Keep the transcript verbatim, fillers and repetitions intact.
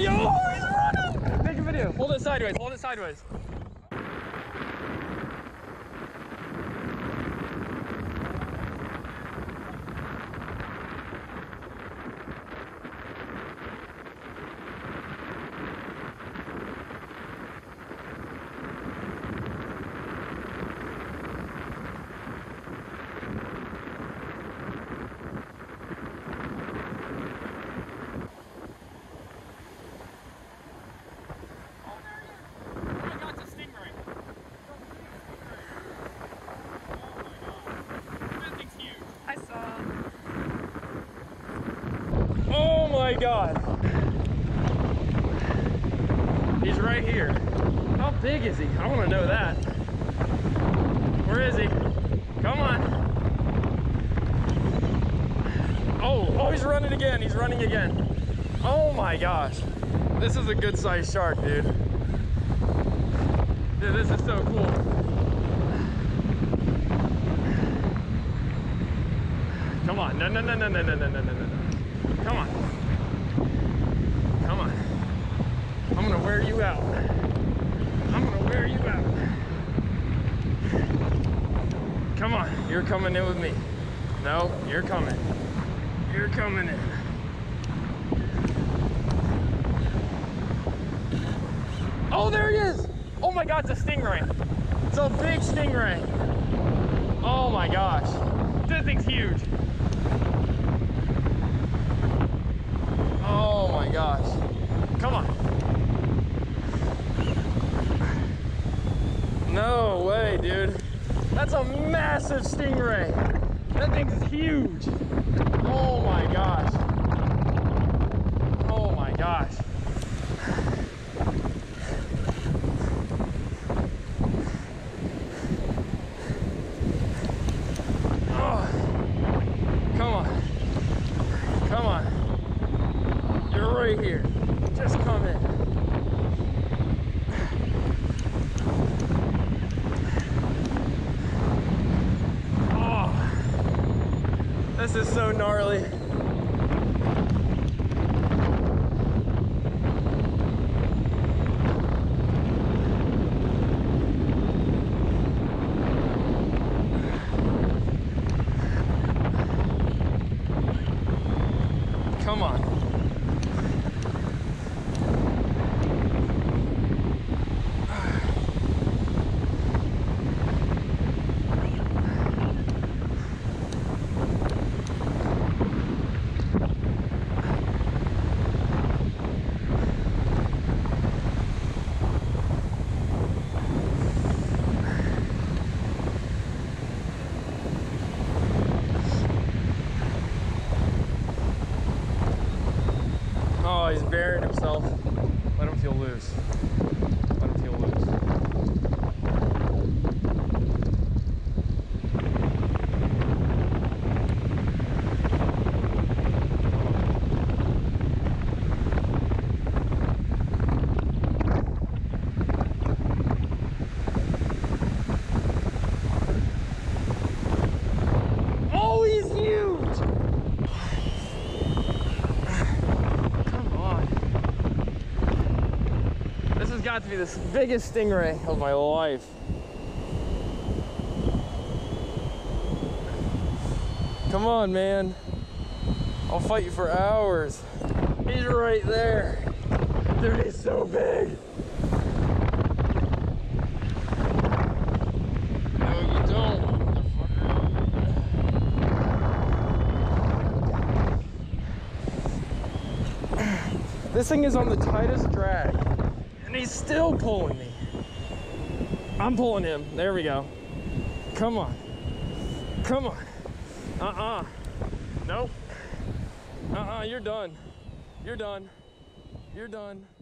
video! He's running! Make a video. Hold it sideways. Hold it sideways. Oh my God. He's right here. How big is he? I want to know that. Where is he? Come on. Oh, oh, he's running again. He's running again. Oh my gosh. This is a good sized shark, dude. Dude, this is so cool. Come on. No, no, no, no, no, no, no, no, no, no. Come on. I'm gonna wear you out. I'm gonna wear you out. Come on, you're coming in with me. No, you're coming. You're coming in. Oh, there he is! Oh my God, it's a stingray. It's a big stingray. Oh my gosh. This thing's huge. Oh my gosh. Come on. No way, dude. That's a massive stingray. That thing's huge. Oh my gosh. Oh my gosh. Oh. Come on. Come on. You're right here. Just come in. This is so gnarly. Come on. He's burying himself. Let him feel loose. Let him feel loose. Oh, he's huge! Got to be the biggest stingray of my life. Come on, man. I'll fight you for hours. He's right there. Dude, he's so big. No, you don't. This thing is on the tightest drag. And he's still pulling me. I'm pulling him. There we go. Come on. Come on. Uh-uh. Nope. Uh-uh. You're done. You're done. You're done.